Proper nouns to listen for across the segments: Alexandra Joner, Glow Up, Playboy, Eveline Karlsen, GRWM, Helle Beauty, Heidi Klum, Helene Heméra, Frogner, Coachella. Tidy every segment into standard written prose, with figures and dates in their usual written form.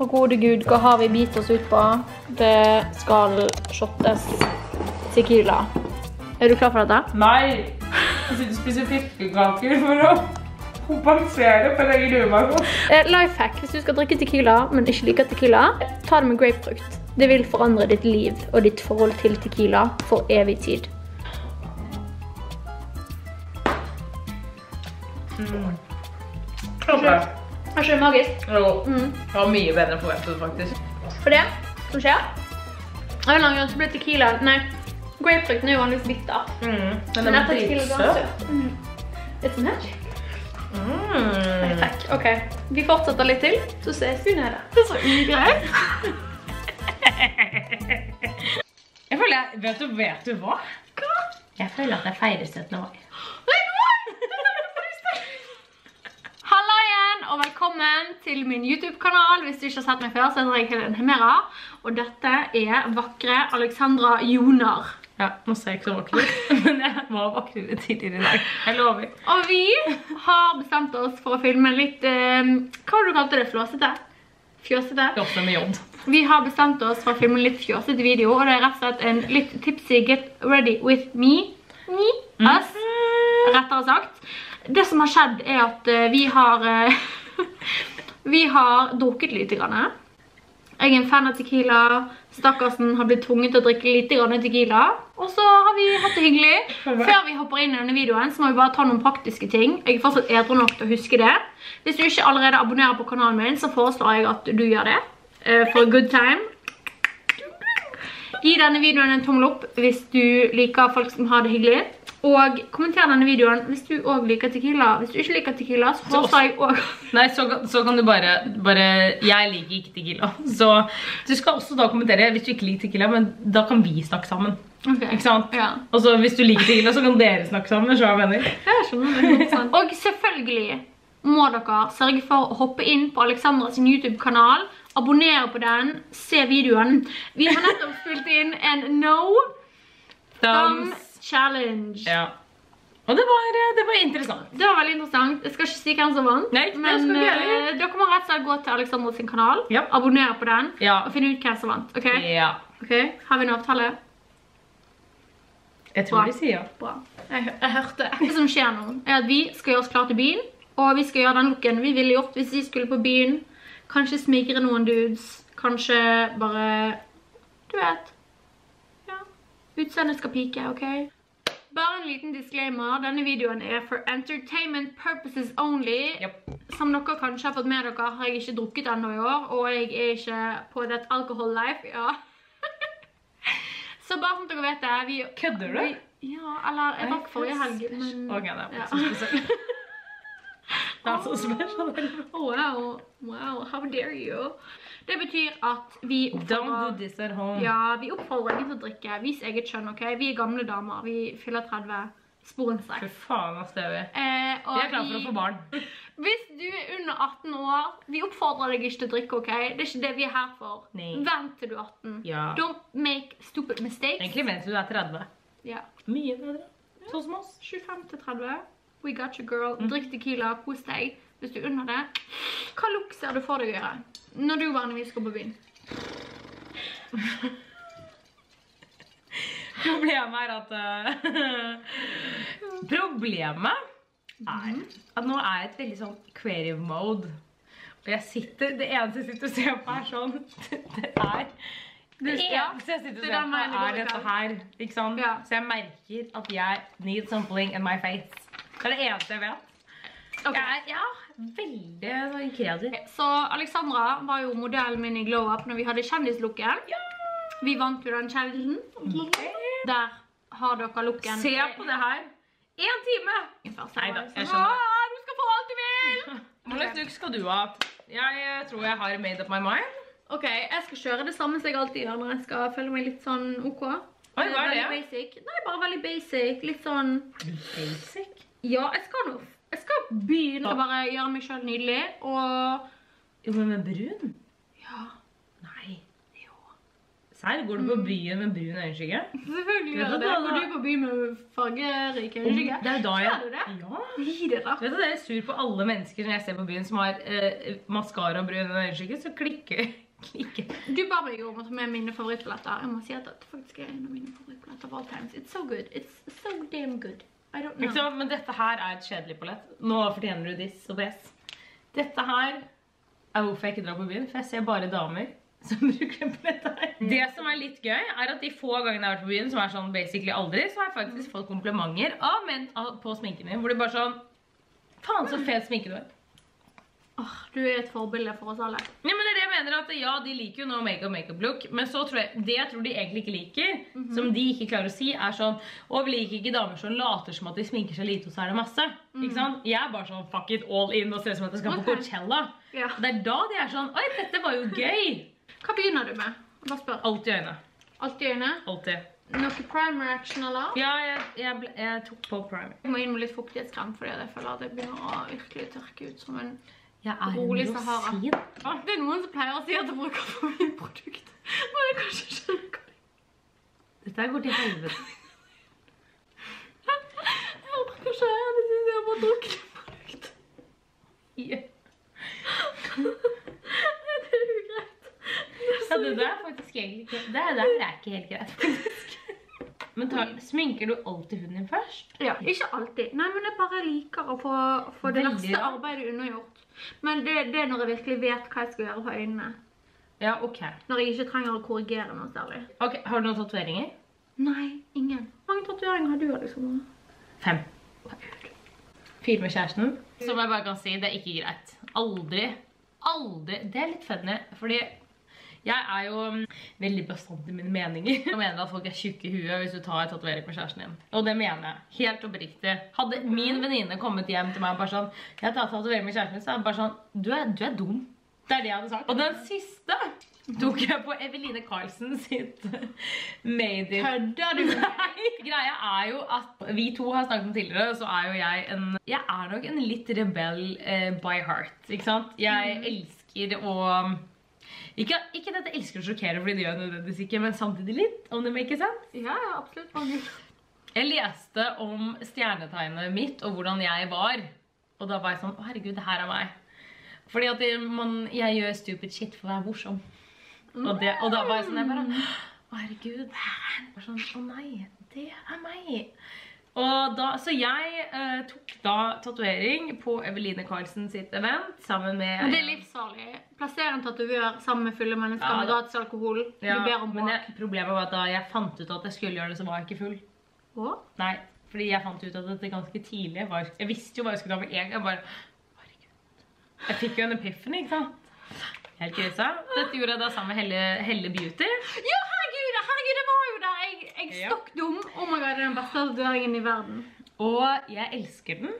Og gode Gud, hva har vi bitt oss ut på? Det skal shottes tequila. Er du klar for dette? Nei! Jeg synes du spiser fiskekaker for å kompensere på deg i rødmarken. Lifehack, hvis du skal drikke tequila, men ikke liker tequila, ta det med grapefrukt. Det vil forandre ditt liv og ditt forhold til tequila for evig tid. Er ikke det magisk? Jo, det var mye bedre enn forventet faktisk. For det som skjer, av en lang grunn så ble tequila, nei, grapefrukten er jo vanligvis bitter. Men dette tequila er søt. Litt som her. Nei, takk. Ok, vi fortsetter litt til, så ses vi nede. Det er så ugreit. Jeg føler jeg, vet du hva? Hva? Jeg føler at jeg feirer 17 år. Og velkommen til min YouTube-kanal. Hvis du ikke har sett meg før, så heter jeg Helene Heméra. Og dette er vakre Alexandra Joner. Ja, nå ser jeg ikke så vakker ut, men jeg var vakker litt tidligere i dag. Jeg lover. Og vi har bestemt oss for å filme litt, hva har du kalt det? Flåsete? Fjøsete? Fjøsete med jobb. Vi har bestemt oss for å filme litt fjøsete video, og det er rett og slett en litt tipsy get ready with me. Us. Rettere sagt. Det som har skjedd er at vi har... Vi har drukket lite grann. Jeg er en fan av tequila. Stakkarsen har blitt tvunget til å drikke lite grann tequila. Og så har vi hatt det hyggelig. Før vi hopper inn i denne videoen så må vi bare ta noen praktiske ting. Jeg er fortsatt edru nok til å huske det. Hvis du ikke allerede abonnerer på kanalen min, så foreslår jeg at du gjør det. For a good time. Gi denne videoen en tommel opp hvis du liker folk som har det hyggelig. Og kommenter denne videoen hvis du også liker tequila. Hvis du ikke liker tequila, så forstår jeg også. Nei, så kan du bare jeg liker ikke tequila. Så du skal også da kommentere hvis du ikke liker tequila, men da kan vi snakke sammen. Ok. Ikke sant? Ja. Og så hvis du liker tequila, så kan dere snakke sammen, så jeg mener. Ja, skjønner det. Og selvfølgelig må dere sørge for å hoppe inn på Alexandras YouTube-kanal, abonnere på den, se videoen. Vi har nettopp fylt inn en no-thumbs challenge. Ja. Og det var interessant. Det var veldig interessant. Jeg skal ikke si hvem som vant. Nei, men dere må rett og slett gå til Alexandra sin kanal, abonnere på den, og finne ut hvem som vant. Ok? Ja. Ok, har vi en avtale? Jeg tror de sier ja. Bra. Jeg hørte. Det som skjer nå er at vi skal gjøre oss klar til byen, og vi skal gjøre den looken vi ville gjort hvis vi skulle på byen. Kanskje smikre noen dudes. Kanskje bare, du vet. Utseendet skal pike, ok? Bare en liten disclaimer. Denne videoen er for entertainment purposes only. Yep. Som dere kanskje har fått med dere, har jeg ikke drukket enda i år. Og jeg er ikke på that alcohol life, ja. Så bare som dere vet det, vi... Kødder du? Ja, eller jeg drakk forrige helg, men... Ok, det var så spesielt. Det er så spesielt. Wow, wow, how dare you? Det betyr at vi oppfordrer ingen til å drikke. Vis eget kjønn, ok? Vi er gamle damer. Vi fyller 30. Sporenstrek. For faen, ass, det er vi. Vi er klare for å få barn. Hvis du er under 18 år, vi oppfordrer deg ikke til å drikke, ok? Det er ikke det vi er her for. Nei. Vent til du er 18. Ja. Don't make stupid mistakes. Egentlig vent til du er 30. Ja. Mye 30. Sånn som oss. 25 til 30. We got you, girl. Drikk tequila, kos deg. Hvis du er under det, hva look ser du for deg å gjøre? Når du vanligvis går på byen. Problemet er at nå er jeg et veldig sånn creative mode. Og jeg sitter, det eneste jeg sitter og ser på er sånn, det eneste jeg sitter og ser på er dette her, ikke sant? Så jeg merker at jeg need something in my face. Det er det eneste jeg vet. Ja, veldig kreativ. Så Alexandra var jo modellen min i Glow Up når vi hadde kjendislooken. Vi vant jo den kjelden. Der har dere looken. Se på det her. 1 time. Neida, jeg skjønner. Du skal få alt du vil. Hvor løs look skal du ha? Jeg tror jeg har made up my mind. Ok, jeg skal kjøre det samme som jeg alltid gjør når jeg skal følge meg litt sånn ok. Hva er det? Nei, bare veldig basic. Litt sånn... Basic? Ja, jeg skal nå... Jeg skal begynne å bare gjøre meg selv nydelig, og... Jo, men med brun? Ja. Nei. Jo. Serr? Går du på byen med brun øyenskygge? Selvfølgelig gjør det. Går du på byen med fargerik øyenskygge? Det er da jeg... Ser du det? Ja. Videre. Vet du det? Jeg er sur på alle mennesker når jeg ser på byen som har mascara og brun øyenskygge, så klikker. Du ba meg om å ta med mine favorittplater. Jeg må si at det faktisk er en av mine favorittplater of all times. It's so good. It's so damn good. I don't know. Ikke sant? Men dette her er et kjedelig palett. Nå fortjener du diss og bes. Dette her er hvorfor jeg ikke drar på byen, for jeg ser bare damer som bruker palett her. Det som er litt gøy, er at de få gangene jeg har vært på byen, som er sånn basically aldri, så har jeg faktisk fått komplimenter av menn på sminken min, hvor det bare sånn, faen så fet sminke du er. Åh, du er et forbilde for oss alle. Ja, men det er det jeg mener, at ja, de liker jo nå make-up-look, men så tror jeg, det jeg tror de egentlig ikke liker, som de ikke klarer å si, er sånn, og vi liker ikke damer som later som at de sminker seg lite, og så er det masse, ikke sant? Jeg er bare sånn, fuck it, all in, og ser som at jeg skal på Coachella. Ja. Det er da de er sånn, oi, dette var jo gøy. Hva begynner du med? Hva spør? Alt i øynene. Alt i øynene? Altid. Noe primer action eller? Ja, jeg tok på primer. Jeg må inn med litt fuktighetskrem, fordi jeg føler at jeg begynner å virkelig tørke ut som en rolig Sahara. Det er noen som pleier å si at jeg bruker for mye produkt. Men jeg kanskje ikke skjønner hva det er. Dette går til helvete. Jeg håper kanskje jeg synes jeg bare drukker det produkt. Ja. Det er jo greit. Ja, det der er faktisk egentlig ikke... Det der er ikke helt greit, faktisk. Men sminker du alltid huden din først? Ja, ikke alltid. Nei, men jeg bare liker å få det verste arbeidet undergjort. Men det er når jeg virkelig vet hva jeg skal gjøre på øynene. Ja, ok. Når jeg ikke trenger å korrigere noe særlig. Ok, har du noen tatueringer? Nei, ingen. Hvor mange tatueringer har du av liksom? 5. Fyr med kjæresten. Som jeg bare kan si, det er ikke greit. Aldri. Det er litt fedende, fordi... Jeg er jo veldig bestandt i mine meninger. Jeg mener at folk er tjukke i huet hvis du tar et tatuering på kjæresten din. Og det mener jeg. Helt oppriktig. Hadde min venninne kommet hjem til meg og bare sånn, jeg tar tatuering med kjæresten din, så er jeg bare sånn, du er dum. Det er det jeg hadde sagt. Og den siste tok jeg på Eveline Karlsen sitt made in. Kødder du? Nei. Greia er jo at vi to har snakket om tidligere, så er jo jeg en... Jeg er nok en litt rebell by heart, ikke sant? Jeg elsker å... Ikke dette elsker å sjokkere, fordi det gjør nødvendigvis ikke, men samtidig litt, om det make sense. Ja, absolutt. Jeg leste om stjernetegnet mitt, og hvordan jeg var. Og da var jeg sånn, herregud, det her er meg. Fordi at jeg gjør stupid shit for å være morsom. Og da var jeg sånn, jeg bare, herregud, det her er sånn, å nei, det er meg. Og da, så jeg tok da tatuering på Eveline Karlsen sitt event sammen med... Men det er livsfarlig. Plassere en tatuør sammen med fulle mennesker med gratis alkohol. Ja, men problemet var at da jeg fant ut at jeg skulle gjøre det, så var jeg ikke full. Hva? Nei, fordi jeg fant ut at dette ganske tidlig var... Jeg visste jo hva jeg skulle ta med en gang, jeg bare... Herregud. Jeg fikk jo en epiphany, ikke sant? Helt krise. Dette gjorde jeg da sammen med Helle Beauty. Ja, herregud, det var jo der! Jeg stokk dum. Oh my god, det er den beste tatueringen i verden. Og jeg elsker den.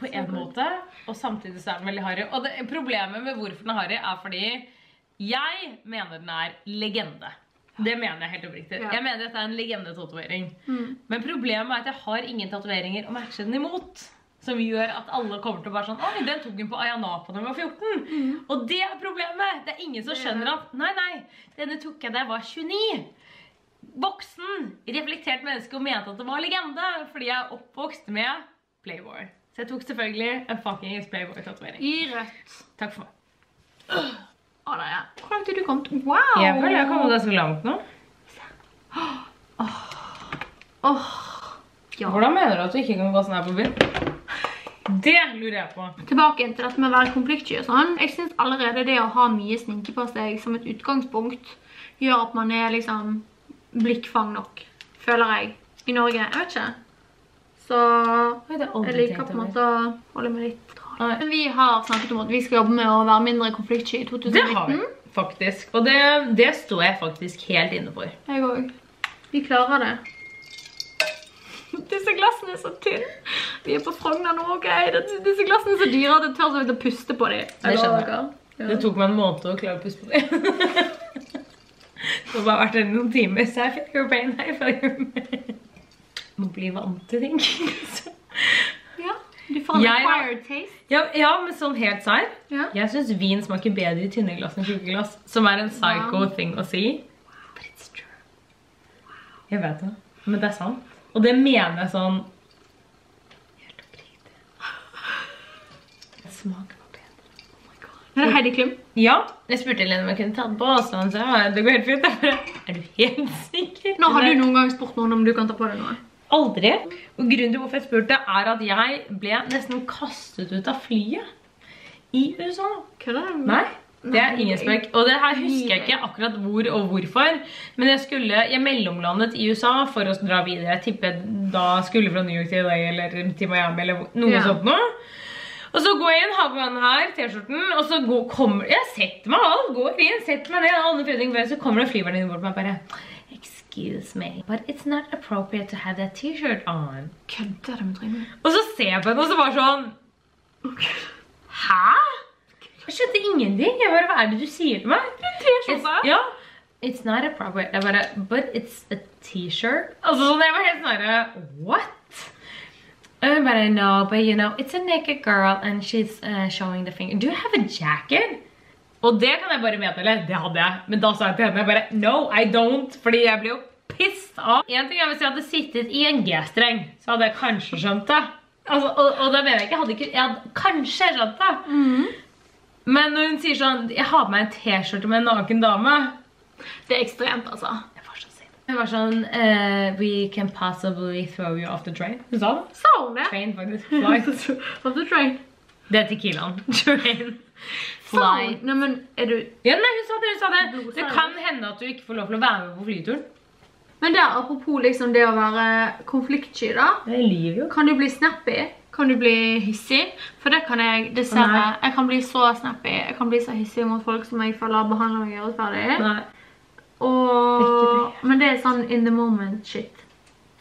På en måte. Og samtidig så er den veldig harry. Og problemet med hvorfor den er harry er fordi jeg mener den er legende. Det mener jeg helt oppriktig. Jeg mener at det er en legendetatuering. Men problemet er at jeg har ingen tatueringer å matche den imot. Som gjør at alle kommer til å være sånn, oi, den tok hun på Ayanapa når hun var 14. Og det er problemet. Det er ingen som skjønner at, nei, denne tok jeg da jeg var 29. Voksen, reflektert menneske og mente at det var legende. Fordi jeg er oppvokst med Playboy. Så jeg tok selvfølgelig en fucking Playboy-tatuering. I rødt. Takk for meg. Å nei, ja. Hvor langt har du kommet? Wow! Jeg føler jeg har kommet deg så langt nå. Hvordan mener du at du ikke kan gå sånn her på byen? Det lurer jeg på. Tilbake til dette med å være konfliktsky og sånn. Jeg synes allerede det å ha mye sminke på seg som et utgangspunkt gjør at man er liksom blikkfang nok, føler jeg, i Norge. Jeg vet ikke. Så jeg liker på en måte å holde meg litt drag. Vi har snakket om at vi skal jobbe med å være mindre konfliktsky i 2019. Det har vi faktisk, og det står jeg faktisk helt inne for. Jeg også. Vi klarer det. Disse glassene er så tynne. Vi er på Frogner nå, ok? Disse glassene er så dyre at det tør så vidt å puste på dem. Det skjønner jeg. Det tok meg en måned å klare å puste på dem. Det har bare vært det noen timer, så jeg fikk jo pain her for å gjøre med. Må bli vant til ting. Ja, du får en acquired taste. Ja, men sånn helt sær. Jeg synes vin smaker bedre i tynne glass enn tjukke glass, som er en psycho ting å si. But it's true. Wow. Jeg vet det, men det er sant. Og det mener jeg sånn... Helt oppriktig. Smaken var bedre. Oh my god. Er det Heidi Klum? Ja, jeg spurte Helene om jeg kunne tatt på avstand, så ja, det går helt fint. Er du helt sikker? Nå har du noen gang spurt noen om du kan ta på deg noe. Aldri. Og grunnen til hvorfor jeg spurte er at jeg ble nesten kastet ut av flyet. I USA. Hva er det? Nei, det er ingen spøk. Og det her husker jeg ikke akkurat hvor og hvorfor. Men jeg mellomlandet i USA for å dra videre. Jeg tippet da skulle fra New York til LA eller til Miami eller noe sånt nå. Og så går jeg inn, har på den her t-skjorten, og så kommer... Jeg setter meg alt, går inn, setter meg ned, alle fredning før, så kommer det flyverden inn bort meg bare... Excuse me, but it's not appropriate to have that t-shirt on. Kødder det med drømmen? Og så ser jeg på henne, og så bare sånn... Hæ? Jeg skjønte ingenting. Jeg bare, hva er det du sier til meg? En t-skjorte? Ja. It's not appropriate. Jeg bare, but it's a t-shirt. Altså, jeg var helt snarere, what? Og hun bare, no, but you know, it's a naked girl, and she's showing the finger. Do you have a jacket? Og det kan jeg bare meddele, det hadde jeg. Men da sa jeg til henne, jeg bare, no, I don't. Fordi jeg ble jo pissed av. En ting er hvis jeg hadde sittet i en G-streng, så hadde jeg kanskje skjønt det. Altså, og da mener jeg ikke, jeg hadde kanskje skjønt det. Men når hun sier sånn, jeg har på meg en t-skjorte med en naken dame. Det er ekstremt, altså. Jeg var sånn siden. Jeg var sånn, we can possibly throw you off the train. Hun sa det. Sa hun det? Train, faktisk. Fly. Off the train. Det er tequilaen. Train. Fly. Nei, men er du... Ja, nei, hun sa det. Det kan hende at du ikke får lov til å være med på flyturen. Men det er apropos liksom det å være konfliktsky da. Det er liv jo. Kan du bli snappy? Kan du bli hissig? For det kan jeg dessverre. Jeg kan bli så snappy. Jeg kan bli så hissig mot folk som jeg føler behandler meg urettferdig. Nei. Og... Men det er sånn in the moment shit.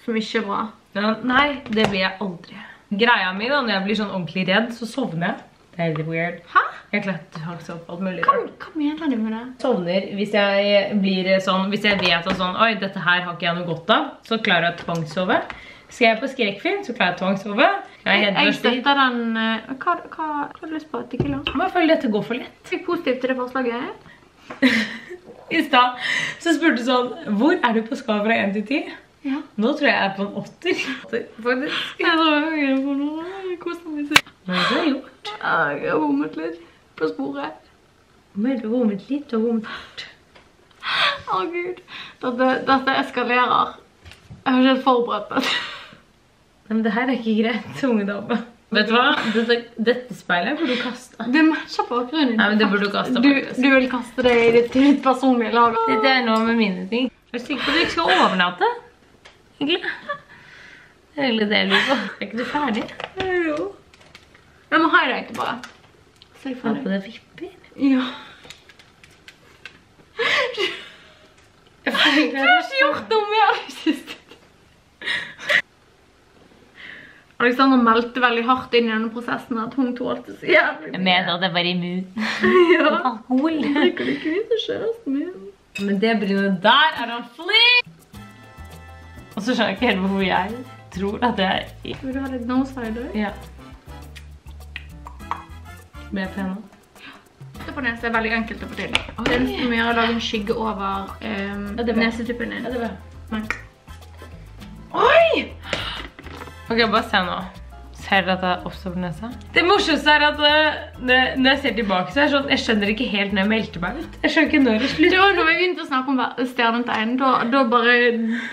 Som ikke er bra. Ja, nei, det blir jeg aldri. Greia mi da, når jeg blir sånn ordentlig redd, så sovner jeg. Det er litt weird. Hæ? Jeg klarer å hake opp alt mulig. Hva mener du med det? Sovner hvis jeg blir sånn, hvis jeg vet at sånn, oi, dette her har ikke jeg noe godt av, så klarer jeg å tvangssove. Skal jeg på skrekkfilm, så klarer jeg å tvangssove. Jeg støtter den, hva har du lyst på, tequila? Jeg føler dette går for lett. Fikk positivt til det forslaget. I sted, så spurte du sånn, hvor er du på skala fra 1 til 10? Ja. Nå tror jeg jeg er på en 8. Faktisk. Jeg tror jeg hører på noe, hvordan vi ser. Hva har jeg gjort? Jeg har vommet litt på sporet. Men du har vommet litt og vommet hardt. Å Gud, dette eskalerer. Jeg har ikke forberedt meg. Men det her er ikke greit, ungdom. Vet du hva? Dette speilet burde du kaste. Det matcher på grunnen. Nei, men det burde du kaste faktisk. Du vil kaste det i ditt personlige lag. Dette er noe med mine ting. Jeg er sikker på at du ikke skal overnatte. Det er litt det jeg lurer på. Er ikke du ferdig? Jo. Jeg må ha det ikke bare. Se for deg. Hva på det vipper? Ja. Du har ikke gjort noe mer i siste. Alexandra meldte veldig hardt inn i denne prosessen at hun tålte så jævlig. Jeg mener at det var immun. Ja. Alkohol. Jeg drikker ikke mye til kjæresten min. Men det brynet der er han flink. Og så skjønner jeg ikke helt hvorfor jeg tror at det er... Vil du ha litt nose-side? Ja. Med penne. Det på nese er veldig enkelt å få til. Det er nesten mye å lage en skygge over nesetuppen din. Ja, det var. Oi! Ok, bare se nå. Ser du at det er oppstår på nese? Det morsomste er at når jeg ser tilbake, så er det sånn, jeg skjønner ikke helt når jeg melter meg ut. Jeg skjønner ikke når det slutter. Det var når vi begynte å snakke om stjernetegn, da bare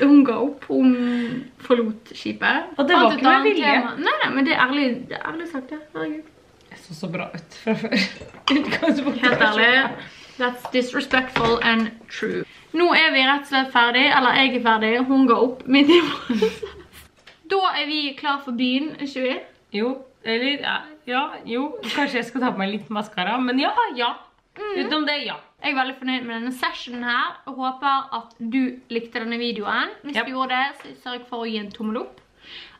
hun ga opp, hun forlot skipet. Og det var ikke med vilje. Nei, men det er ærlig sagt, ja. Herregud. Det så bra ut fra før. Helt ærlig. That's disrespectful and true. Nå er vi rett og slett ferdig. Eller jeg er ferdig. Hun går opp midt i morgen. Da er vi klar for byen, ikke vi? Jo, eller ja, jo. Kanskje jeg skal ta på meg litt maskara, men ja. Utenom det, ja. Jeg er veldig fornøyd med denne sessionen her. Og håper at du likte denne videoen. Hvis du gjorde det, så sørg for å gi en tommel opp.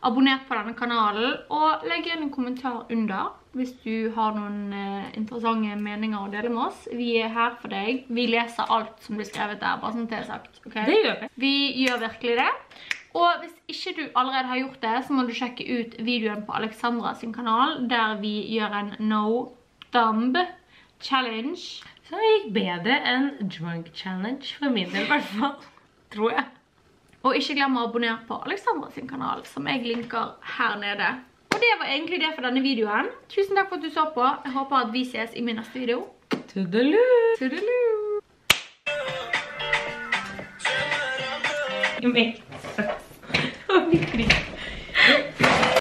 Abonner på denne kanalen, og legg igjen en kommentar under hvis du har noen interessante meninger å dele med oss. Vi er her for deg. Vi leser alt som blir skrevet der, bare sånn det er sagt. Okay? Det gjør vi. Vi gjør virkelig det. Og hvis ikke du allerede har gjort det, så må du sjekke ut videoen på Alexandra sin kanal, der vi gjør en no-dumb challenge. Så det gikk bedre enn Drunk Challenge for min del i hvert fall, tror jeg. Og ikke glem å abonnere på Alexandra sin kanal, som jeg linker her nede. Og det var egentlig det for denne videoen. Tusen takk for at du så på. Jeg håper at vi ses i min neste video. Tudelu! Tudelu! Jeg